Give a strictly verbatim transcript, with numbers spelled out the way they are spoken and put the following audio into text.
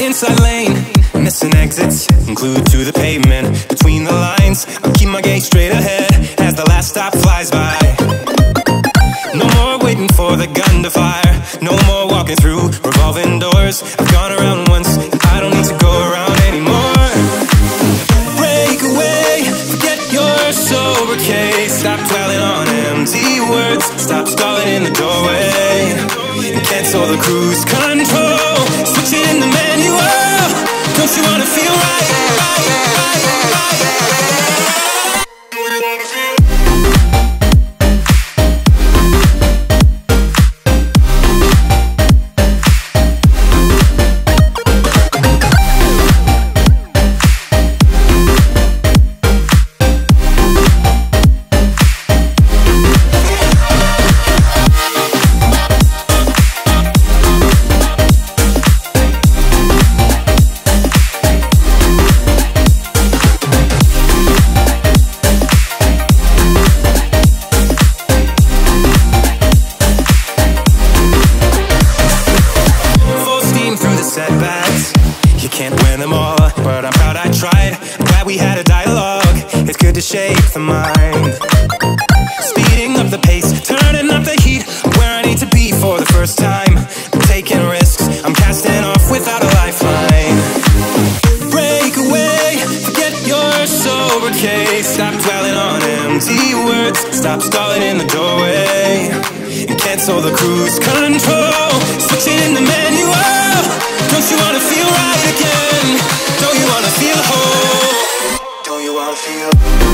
Inside lane, missing exits, glued to the pavement. Between the lines, I'll keep my gaze straight ahead as the last stop flies by. No more waiting for the gun to fire, no more walking through revolving doors. I've gone around once, I don't need to go around anymore. Break away, forget your sober case. Stop dwelling on empty words, stop stalling in the doorway, and cancel the cruise control. Switching the manual, don't you wanna feel right? right, right, right, right, right. Feel